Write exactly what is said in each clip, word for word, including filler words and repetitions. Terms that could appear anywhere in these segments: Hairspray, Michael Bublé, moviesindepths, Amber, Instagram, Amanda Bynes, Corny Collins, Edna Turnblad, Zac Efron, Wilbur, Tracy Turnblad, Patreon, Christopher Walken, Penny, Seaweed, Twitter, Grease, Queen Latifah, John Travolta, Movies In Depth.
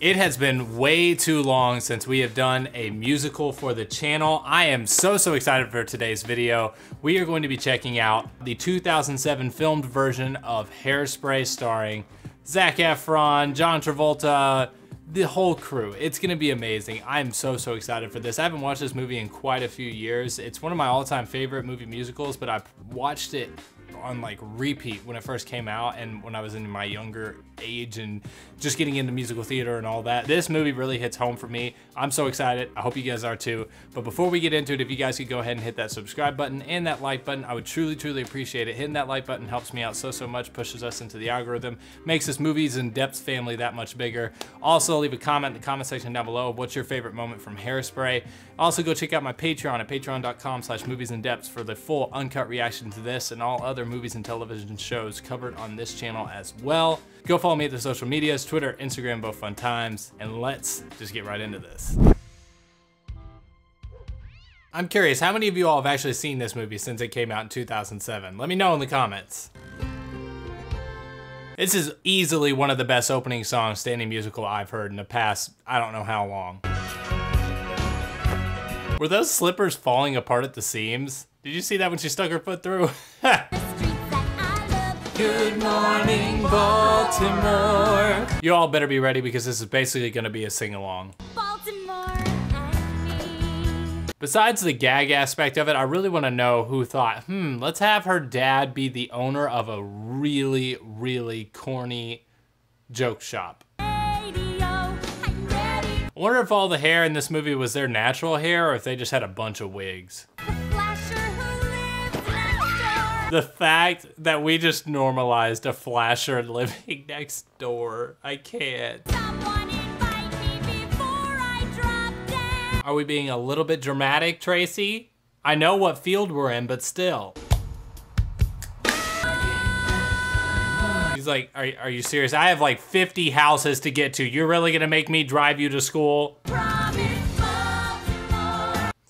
It has been way too long since we have done a musical for the channel. I am so, so excited for today's video. We are going to be checking out the two thousand seven filmed version of Hairspray starring Zac Efron, John Travolta, the whole crew. It's gonna be amazing. I'm so, so excited for this. I haven't watched this movie in quite a few years. It's one of my all-time favorite movie musicals, but I watched it on like repeat when it first came out and when I was in my younger age and just getting into musical theater and all that. This movie really hits home for me. I'm so excited. I hope you guys are too. But before we get into it, if you guys could go ahead and hit that subscribe button and that like button, I would truly, truly appreciate it. Hitting that like button helps me out so, so much, pushes us into the algorithm, makes this Movies In Depth family that much bigger. Also, leave a comment in the comment section down below of what's your favorite moment from Hairspray. Also, go check out my Patreon at patreon.com slash moviesindepth for the full uncut reaction to this and all other movies and television shows covered on this channel as well. Go follow me at the social medias, Twitter, Instagram, both fun times, and let's just get right into this. I'm curious, how many of you all have actually seen this movie since it came out in two thousand seven? Let me know in the comments. This is easily one of the best opening songs to any musical I've heard in the past, I don't know how long. Were those slippers falling apart at the seams? Did you see that when she stuck her foot through? Good morning, Baltimore. You all better be ready because this is basically gonna be a sing-along. Baltimore, I need. Besides the gag aspect of it, I really wanna know who thought, hmm, let's have her dad be the owner of a really, really corny joke shop. I wonder if all the hair in this movie was their natural hair or if they just had a bunch of wigs. The, who the fact that we just normalized a flasher living next door. I can't. Someone invite me before I drop down. Are we being a little bit dramatic, Tracy? I know what field we're in, but still. He's like, are, are you serious? I have like fifty houses to get to. You're really gonna make me drive you to school? It's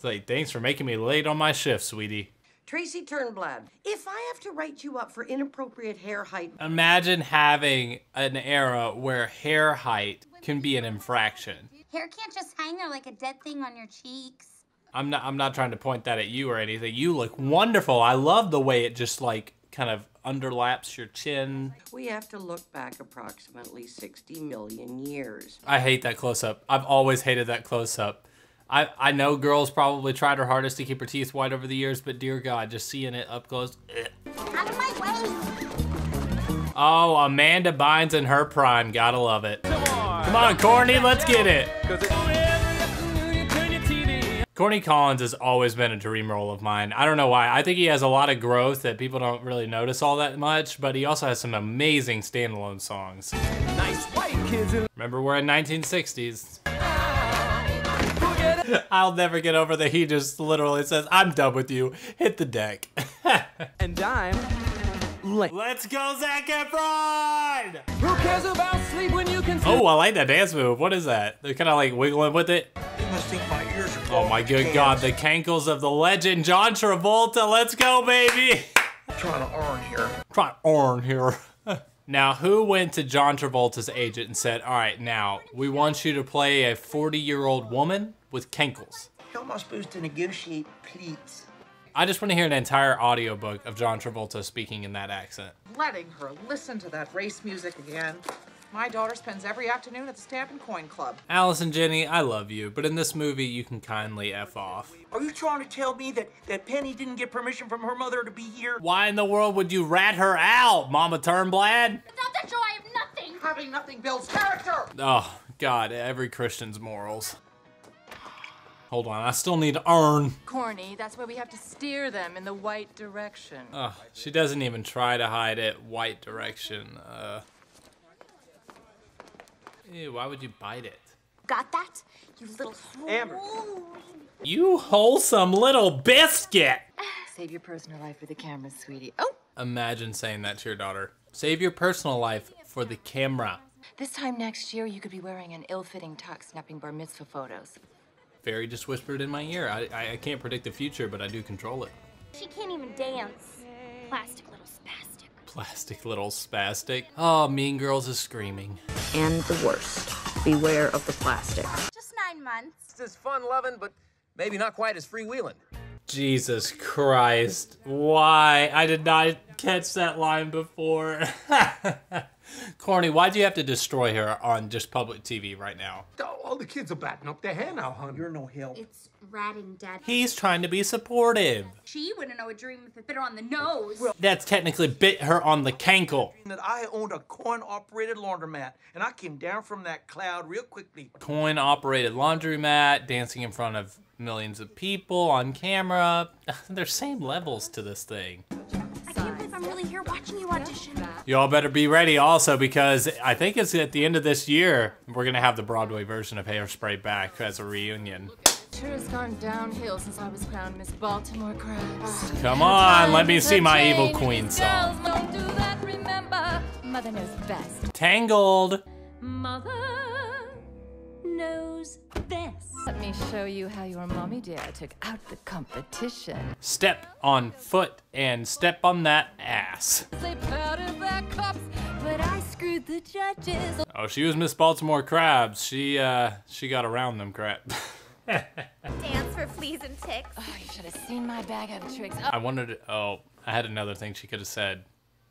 like, thanks for making me late on my shift, sweetie. Tracy Turnblad, if I have to write you up for inappropriate hair height. Imagine having an era where hair height can be an infraction. Hair can't just hang there like a dead thing on your cheeks. I'm not, I'm not trying to point that at you or anything. You look wonderful. I love the way it just like kind of underlaps your chin. We have to look back approximately sixty million years. I hate that close-up. I've always hated that close-up. I, I know girls probably tried her hardest to keep her teeth white over the years, but dear God, just seeing it up close. Out of my way. Oh, Amanda Bynes in her prime. Gotta love it. Come on, Come on Corny, let's get it. Corny Collins has always been a dream role of mine. I don't know why. I think he has a lot of growth that people don't really notice all that much, but he also has some amazing standalone songs. Nice white kids. Remember, we're in nineteen sixties. I'll never get over that he just literally says, I'm done with you, hit the deck. And I'm late. Let's go, Zac Efron! Who cares about sleep when you can sleep? Oh, I like that dance move. What is that? They're kind of like wiggling with it. My ears are oh my good hands. God, the cankles of the legend, John Travolta, let's go, baby. I'm trying to earn here. Trying to earn here. Now, who went to John Travolta's agent and said, all right, now, we want you to play a forty-year-old woman with cankles? How am I supposed to negotiate, please? I just want to hear an entire audiobook of John Travolta speaking in that accent. Letting her listen to that race music again. My daughter spends every afternoon at the Stamp and Coin Club. Alice and Jenny, I love you, but in this movie, you can kindly F off. Are you trying to tell me that, that Penny didn't get permission from her mother to be here? Why in the world would you rat her out, Mama Turnblad? Without that joy, I have nothing. Having nothing builds character. Oh, God, every Christian's morals. Hold on, I still need to earn. Corny, that's why we have to steer them in the white direction. Oh, she doesn't even try to hide it, white direction. Uh... Ew, why would you bite it? Got that? You little Amber. You wholesome little biscuit. Save your personal life for the camera, sweetie. Oh. Imagine saying that to your daughter. Save your personal life for the camera. This time next year, you could be wearing an ill-fitting tux snapping bar mitzvah photos. Fairy just whispered in my ear. I, I, I can't predict the future, but I do control it. She can't even dance. Plastic little spastic. Plastic little spastic. Oh, Mean Girls is screaming. And the worst. beware of the plastic. Just nine months. This is fun-loving, but maybe not quite as freewheeling. Jesus Christ, why? I did not catch that line before. Corny, why do you have to destroy her on just public T V right now? All the kids are batting up their hair now, hon. You're no help. It's ratting, Dad. He's trying to be supportive. She wouldn't know a dream if it bit her on the nose. Well, that's technically bit her on the cankle. That I owned a coin-operated laundromat, and I came down from that cloud real quickly. Coin-operated laundromat, dancing in front of millions of people on camera. There's same levels to this thing. I can't believe I'm really here watching you audition. Y'all better be ready also, because I think it's at the end of this year, we're gonna have the Broadway version of Hairspray back as a reunion. Sure has gone downhill since I was crowned Miss Baltimore Crabs. Come on, let me see my Evil Queen song. Don't do that, remember. Mother knows best. Tangled. Mother knows best. Let me show you how your mommy dear took out the competition. Step on foot and step on that ass. Cups, but I screwed the judges. Oh, she was Miss Baltimore Crabs. She, uh, she got around them crap. Dance for fleas and ticks. Oh, you should have seen my bag of tricks. Oh. I wanted to, oh, I had another thing she could have said.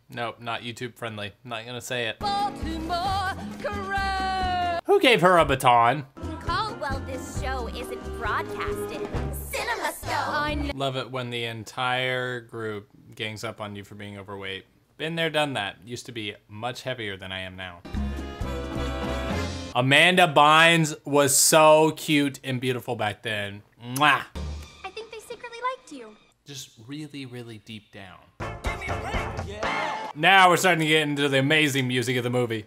Nope, not YouTube friendly. Not gonna say it. Baltimore Crabs. Who gave her a baton? Caldwell, this show isn't broadcasted. Cinema show. I love it when the entire group gangs up on you for being overweight. Been there, done that. Used to be much heavier than I am now. Amanda Bynes was so cute and beautiful back then. Mwah! I think they secretly liked you. Just really, really deep down. Give me a break. Yeah. Now we're starting to get into the amazing music of the movie.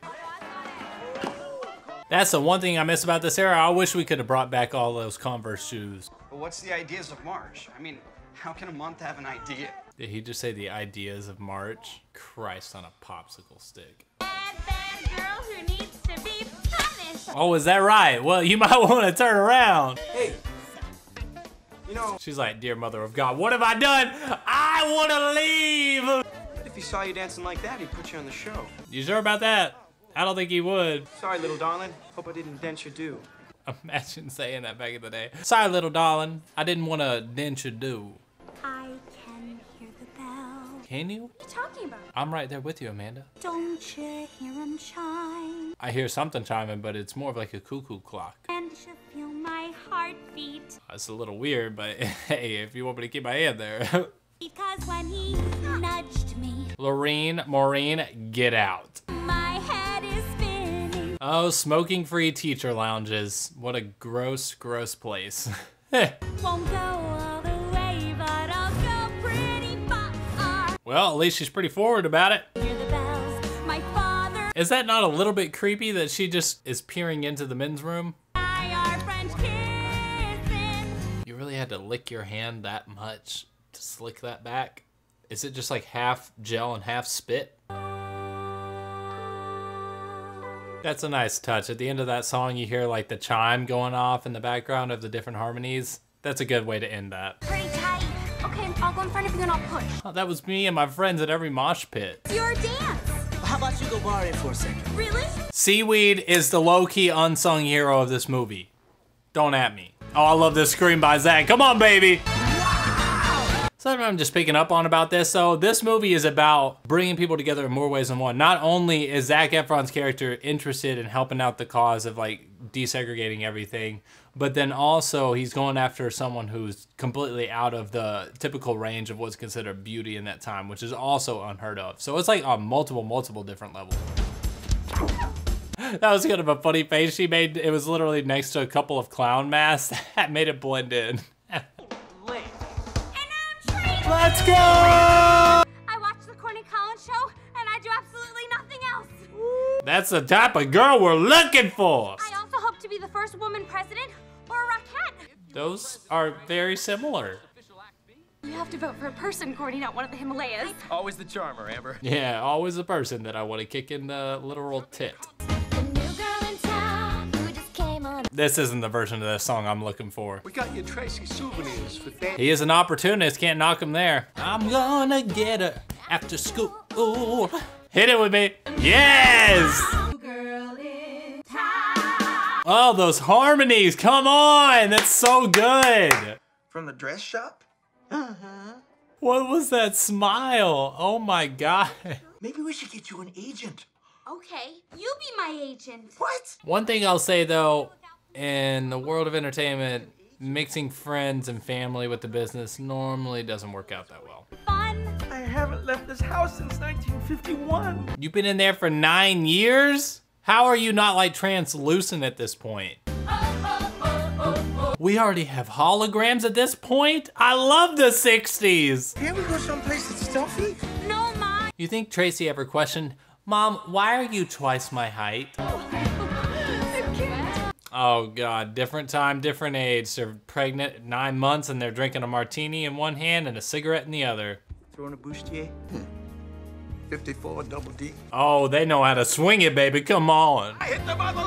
That's the one thing I miss about this era. I wish we could have brought back all those Converse shoes. But what's the ideas of March? I mean, how can a month have an idea? Did he just say the ideas of March? Christ on a popsicle stick. Bad, bad girl who needs to be punished. Oh, is that right? Well, you might want to turn around. Hey, you know. She's like, dear mother of God, what have I done? I want to leave. But if he saw you dancing like that, he'd put you on the show. You sure about that? I don't think he would. Sorry, little darling. Hope I didn't dent your do. Imagine saying that back in the day. Sorry, little darling. I didn't want to dent your do. Can you? What are you talking about? I'm right there with you, Amanda. Don't you hear him chime? I hear something chiming, but it's more of like a cuckoo clock. And you feel my heartbeat. That's a little weird, but hey, if you want me to keep my hand there. Because when he nudged me. Lorene, Maureen, get out. My head is spinning. Oh, smoking-free teacher lounges. What a gross, gross place. Won't go. Well, at least she's pretty forward about it. Hear the bells, my father. Is that not a little bit creepy that she just is peering into the men's room? I are French kissing. You really had to lick your hand that much to slick that back? Is it just like half gel and half spit? That's a nice touch. At the end of that song, you hear like the chime going off in the background of the different harmonies. That's a good way to end that. Okay, I'll go in front of you and I'll push. Oh, that was me and my friends at every mosh pit. Your dance. How about you go bar it for a second? Really? Seaweed is the low-key unsung hero of this movie. Don't at me. Oh, I love this scream by Zac. Come on, baby. Wow. Something I'm just picking up on about this. So this movie is about bringing people together in more ways than one. Not only is Zac Efron's character interested in helping out the cause of like desegregating everything, but then also he's going after someone who's completely out of the typical range of what's considered beauty in that time, which is also unheard of. So it's like on multiple, multiple different levels. That was kind of a funny face she made. It was literally next to a couple of clown masks. That made it blend in. And I'm Let's go! I watched the Corny Collins show and I do absolutely nothing else. That's the type of girl we're looking for. I also hope to be the first woman president. Those are very similar. You have to vote for a person, Corny, not one of the Himalayas. Always the charmer, Amber. Yeah, always the person that I want to kick in the literal tit. The new girl in town who just came on. This isn't the version of this song I'm looking for. We got your Tracy souvenirs for that. He is an opportunist, can't knock him there. I'm gonna get her after school. Ooh. Hit it with me. Yes! New girl in town. Oh, those harmonies, come on, that's so good. From the dress shop? Uh-huh. What was that smile? Oh my God. Maybe we should get you an agent. Okay, you be my agent. What? One thing I'll say though, in the world of entertainment, mixing friends and family with the business normally doesn't work out that well. Fun. I haven't left this house since nineteen fifty-one. You've been in there for nine years? How are you not like translucent at this point? Oh, oh, oh, oh, oh. We already have holograms at this point? I love the sixties. Can we go someplace that's stuffy? No, Mom. You think Tracy ever questioned, Mom, why are you twice my height? Oh, oh God, different time, different age. They're pregnant at nine months and they're drinking a martini in one hand and a cigarette in the other. Throwing a bustier? fifty-four double D. Oh, they know how to swing it, baby. Come on. I hit the bottom.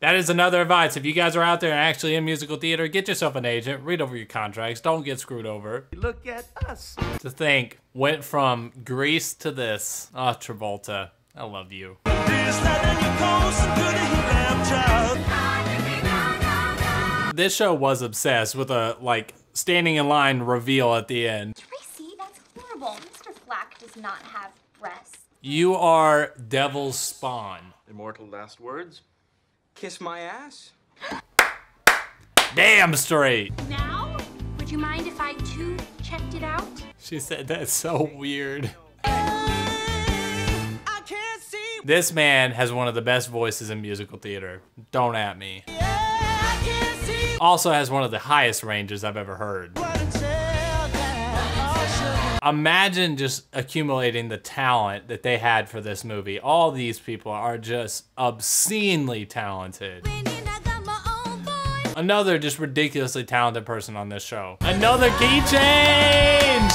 That is another advice. If you guys are out there and actually in musical theater, get yourself an agent, read over your contracts, don't get screwed over. Look at us. To think, went from Grease to this. Ah, oh, Travolta, I love you. This show was obsessed with a, like, standing in line reveal at the end. Tracy, that's horrible. Black does not have breasts. You are devil's spawn. Immortal last words? Kiss my ass? Damn straight. Now, would you mind if I too checked it out? She said that's so weird. I can't see. This man has one of the best voices in musical theater. Don't at me. Yeah, I can't see. Also has one of the highest ranges I've ever heard. Imagine just accumulating the talent that they had for this movie. All these people are just obscenely talented. Another just ridiculously talented person on this show. Another key change!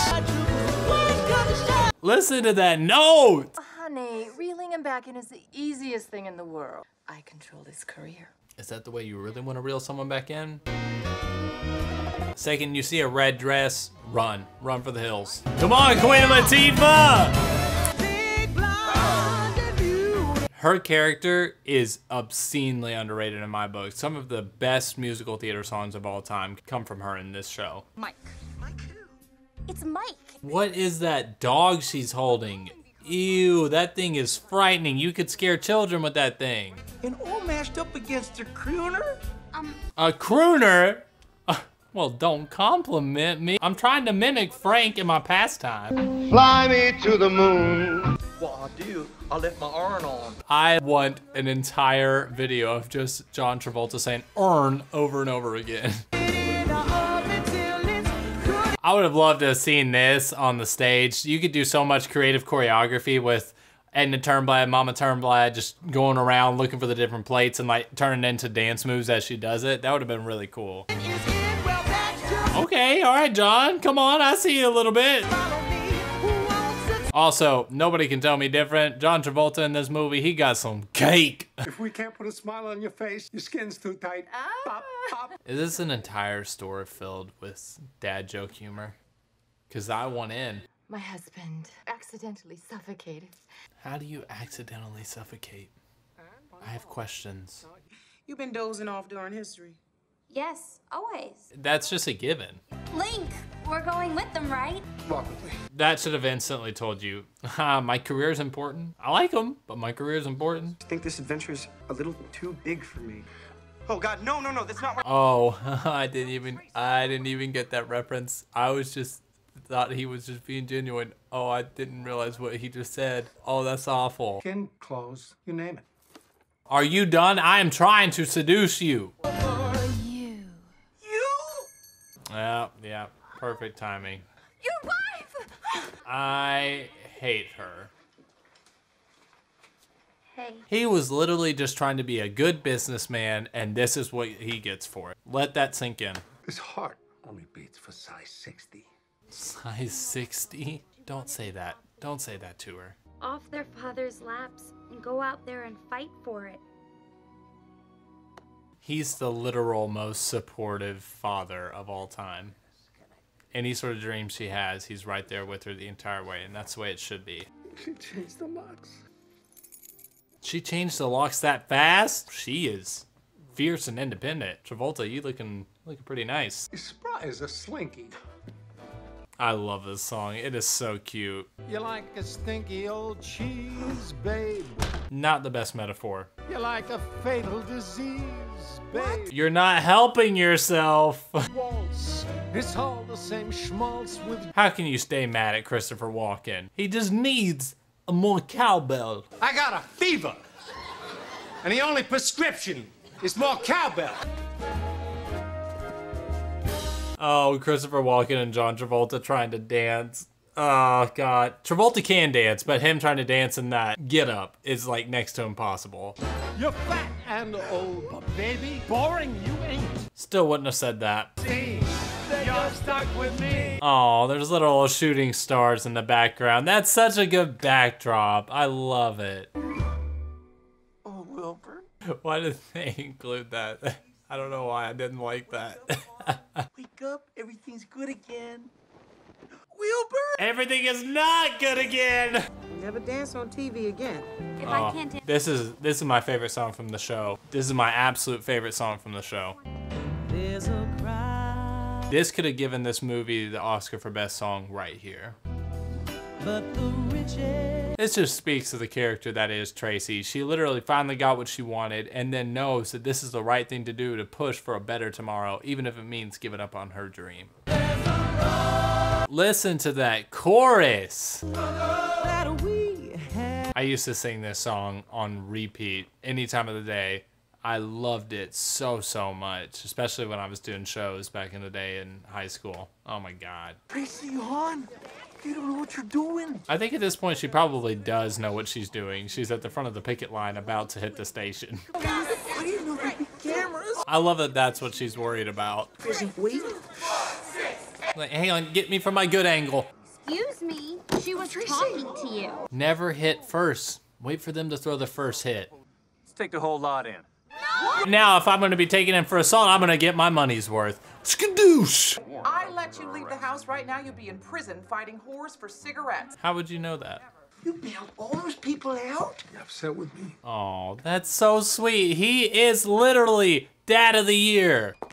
Listen to that note! Honey, reeling him back in is the easiest thing in the world. I control his career. Is that the way you really want to reel someone back in? Second, you see a red dress, run. Run for the hills. Come on, Queen Latifah! Her character is obscenely underrated in my book. Some of the best musical theater songs of all time come from her in this show. Mike. Mike who? It's Mike. What is that dog she's holding? Ew, that thing is frightening. You could scare children with that thing. And all mashed up against a crooner? Um. A crooner? Well, don't compliment me. I'm trying to mimic Frank in my pastime. Fly me to the moon. Well, I do. I left my urn on. I want an entire video of just John Travolta saying urn over and over again. I would have loved to have seen this on the stage. You could do so much creative choreography with Edna Turnblad, Mama Turnblad, just going around looking for the different plates and like turning into dance moves as she does it. That would have been really cool. Okay, all right, John, come on, I see you a little bit. Also, nobody can tell me different. John Travolta in this movie, he got some cake. If we can't put a smile on your face, your skin's too tight. Oh. Pop, pop. Is this an entire store filled with dad joke humor? Because I want in. My husband accidentally suffocated. How do you accidentally suffocate? I have questions. You've been dozing off during history. Yes, always. That's just a given. Link, we're going with them, right? Probably. That should have instantly told you, ha, my career's important. I like them, but my career's important. I think this adventure's a little too big for me. Oh God, no, no, no, that's not. Oh, I didn't even, I didn't even get that reference. I was just, thought he was just being genuine. Oh, I didn't realize what he just said. Oh, that's awful. Skin, clothes, you name it. Are you done? I am trying to seduce you. Yeah, yeah, perfect timing. Your wife! I hate her. Hey. He was literally just trying to be a good businessman, and this is what he gets for it. Let that sink in. His heart only beats for size sixty. Size sixty? Don't say that. Don't say that to her. Off their father's laps and go out there and fight for it. He's the literal most supportive father of all time. Any sort of dream she has, he's right there with her the entire way, and that's the way it should be. She changed the locks. She changed the locks that fast? She is fierce and independent. Travolta, you looking looking pretty nice. Spry is a slinky. I love this song. It is so cute. You like a stinky old cheese, babe. Not the best metaphor. You like a fatal disease, babe. What? You're not helping yourself. Waltz. It's all the same schmaltz with... How can you stay mad at Christopher Walken? He just needs a more cowbell. I got a fever. And the only prescription is more cowbell. Oh, Christopher Walken and John Travolta trying to dance. Oh, God. Travolta can dance, but him trying to dance in that get-up is, like, next to impossible. You're fat and old, but baby, boring you ain't. Still wouldn't have said that. See, you're stuck with me. Oh, there's little shooting stars in the background. That's such a good backdrop. I love it. Oh, Wilbur. Why did they include that? I don't know why I didn't like that. Wake up, everything's good again. Wilbur! Everything is not good again! Never dance on T V again. If oh, I can't dance. This is this is my favorite song from the show. This is my absolute favorite song from the show. There's a cry. This could have given this movie the Oscar for Best Song right here. But the riches. This just speaks to the character that is Tracy. She literally finally got what she wanted and then knows that this is the right thing to do to push for a better tomorrow, even if it means giving up on her dream. Listen to that chorus. I used to sing this song on repeat any time of the day. I loved it so, so much, especially when I was doing shows back in the day in high school. Oh my God. Tracy, hon, you don't know what you're doing. I think at this point, she probably does know what she's doing. She's at the front of the picket line about to hit the station. Why do you know there'd be cameras? I love that that's what she's worried about. Tracy, wait. Like, hang on, get me from my good angle. Excuse me, she was Tracy. Talking to you. Never hit first. Wait for them to throw the first hit. Let's take the whole lot in. What? Now, if I'm gonna be taken in for assault, I'm gonna get my money's worth. Skadoosh! I let you leave the house right now, you'll be in prison fighting whores for cigarettes. How would you know that? You bailed all those people out? You're upset with me. Oh, that's so sweet. He is literally Dad of the Year. You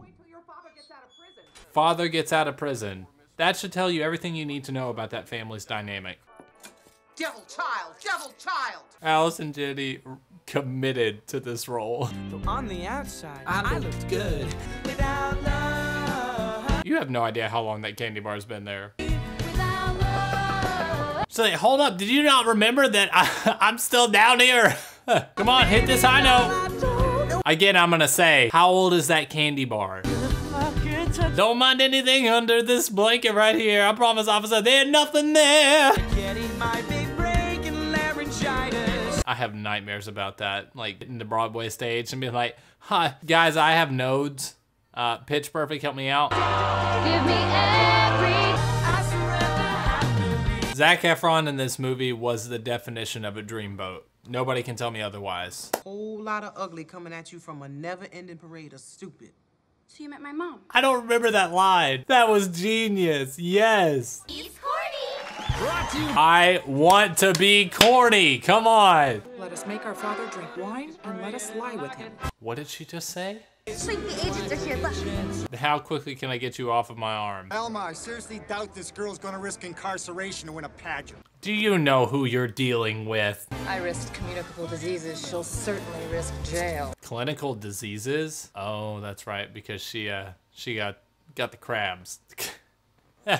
wait till your father gets out of prison. Father gets out of prison. That should tell you everything you need to know about that family's dynamic. Devil child, devil child. Alice and Jenny committed to this role. On the outside, I, I looked good. Without love. You have no idea how long that candy bar's been there. Without love. So like, hold up, did you not remember that I, I'm still down here? Come on, hit this high note. Again, I'm gonna say, how old is that candy bar? Don't mind anything under this blanket right here. I promise, officer, there's nothing there. Getting my big break in laryngitis. I have nightmares about that, like in the Broadway stage and being like, hi, guys, I have nodes. Uh, Pitch Perfect, help me out. Give me every... Zac Efron in this movie was the definition of a dreamboat. Nobody can tell me otherwise. Whole lot of ugly coming at you from a never-ending parade of stupid. So you met my mom. I don't remember that line. That was genius. Yes. He's corny. I want to be corny. Come on. Let us make our father drink wine and let us lie with him. What did she just say? Sleep, the agents are here. Look. How quickly can I get you off of my arm? Alma, I seriously doubt this girl's gonna risk incarceration to win a pageant. Do you know who you're dealing with? I risked communicable diseases. She'll certainly risk jail. Clinical diseases? Oh, that's right, because she uh she got got the crabs. uh,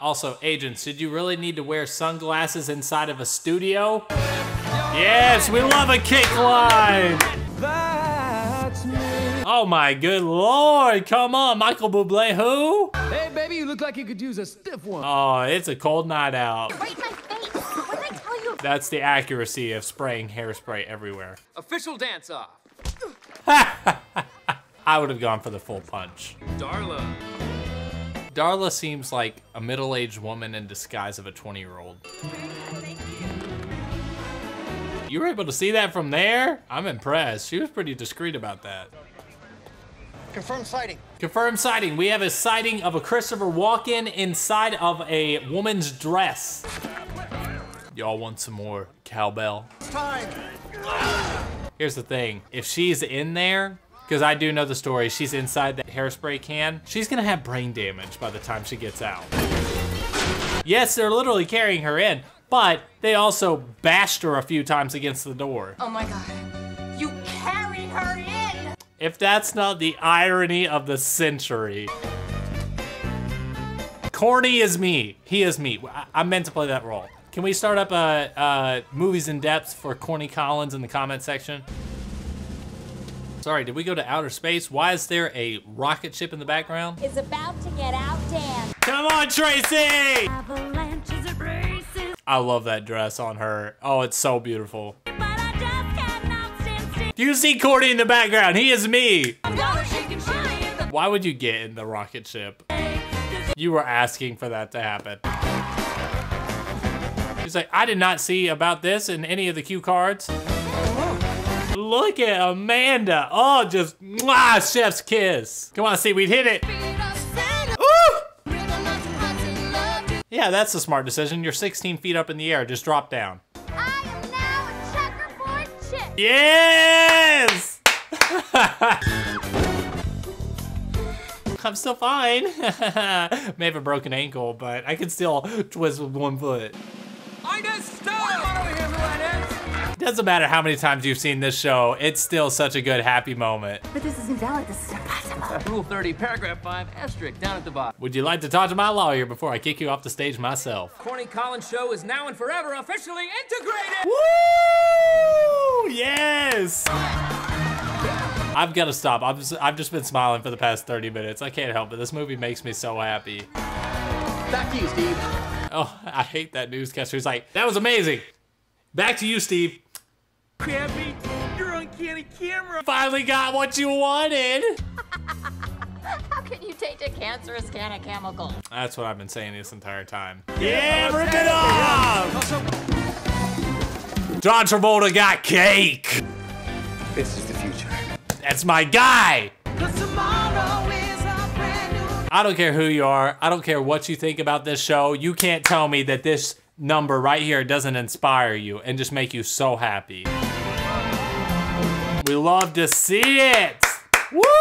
also, agents, did you really need to wear sunglasses inside of a studio? Yes, we love a kick line. That's me. Oh my good Lord, come on, Michael Bublé, who? Hey baby, you look like you could use a stiff one. Oh, it's a cold night out. Right in my face, what did I tell you? That's the accuracy of spraying hairspray everywhere. Official dance off. I would have gone for the full punch. Darla. Darla seems like a middle-aged woman in disguise of a twenty-year-old. You were able to see that from there? I'm impressed. She was pretty discreet about that. Confirmed sighting. Confirmed sighting. We have a sighting of a Christopher Walken inside of a woman's dress. Y'all want some more cowbell? It's time. Here's the thing, if she's in there, because I do know the story, she's inside that hairspray can, she's gonna have brain damage by the time she gets out. Yes, they're literally carrying her in, but they also bashed her a few times against the door. Oh my God, you carried her in! If that's not the irony of the century. Corny is me, he is me. I, I meant to play that role. Can we start up a, a Movies In Depth for Corny Collins in the comment section? Sorry, did we go to outer space? Why is there a rocket ship in the background? It's about to get out, Dan. Come on, Tracy! Avalanches of races. I love that dress on her. Oh, it's so beautiful. But I just cannot stand still. Do you see Corny in the background? He is me. I'm gonna shake and shine. Why would you get in the rocket ship? You were asking for that to happen. She's like, I did not see about this in any of the cue cards. Oh. Look at Amanda. Oh, just mwah, chef's kiss. Come on, Seaweed, hit it. Ooh. Yeah, that's a smart decision. You're sixteen feet up in the air. Just drop down. I am now a checkerboard chick. Yes! I'm still fine. May have a broken ankle, but I can still twist with one foot. I just stopped. Doesn't matter how many times you've seen this show, it's still such a good happy moment. But this is invalid, this is impossible. Rule thirty, paragraph five, asterisk, down at the bottom. Would you like to talk to my lawyer before I kick you off the stage myself? Corny Collins show is now and forever officially integrated. Woo! Yes! I've got to stop. I've just, I've just been smiling for the past thirty minutes. I can't help it. This movie makes me so happy. Back to you, Steve. Oh, I hate that newscaster who's like, that was amazing. Back to you, Steve. Crabby, you're on uncanny camera. Finally got what you wanted. How can you take a cancerous can of chemical? That's what I've been saying this entire time. Yeah, rip it off! John Travolta got cake. This is the future. That's my guy. I don't care who you are. I don't care what you think about this show. You can't tell me that this number right here doesn't inspire you and just make you so happy. We love to see it. Woo!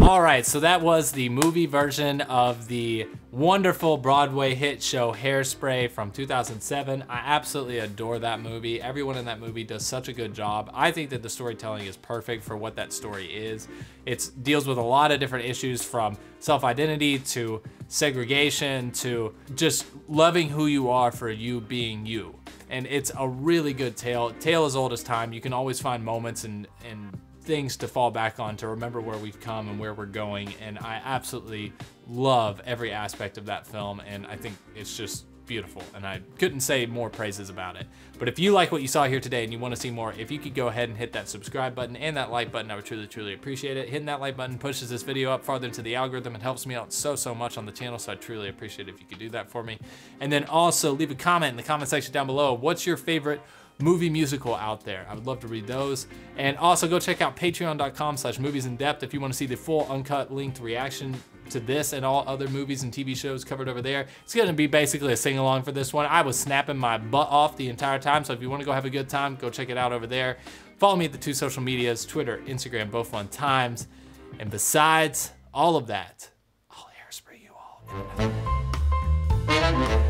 All right, so that was the movie version of the wonderful Broadway hit show Hairspray from two thousand seven. I absolutely adore that movie. Everyone in that movie does such a good job. I think that the storytelling is perfect for what that story is. It deals with a lot of different issues, from self-identity to segregation to just loving who you are for you being you. And it's a really good tale. Tale as old as time. You can always find moments and and things to fall back on to remember where we've come and where we're going, and I absolutely love every aspect of that film, and I think it's just beautiful, and I couldn't say more praises about it. But if you like what you saw here today and you want to see more, if you could go ahead and hit that subscribe button and that like button, I would truly, truly appreciate it. Hitting that like button pushes this video up farther into the algorithm and helps me out so, so much on the channel, so I truly appreciate it if you could do that for me. And then also leave a comment in the comment section down below. What's your favorite movie musical out there? I would love to read those. And also go check out patreon.com slash movies in depth if you want to see the full uncut linked reaction to this and all other movies and T V shows covered over there. It's going to be basically a sing-along for this one. I was snapping my butt off the entire time, so if you want to go have a good time, go check it out over there. Follow me at the two social medias, Twitter, Instagram, both fun times. And besides all of that, I'll Hairspray you all.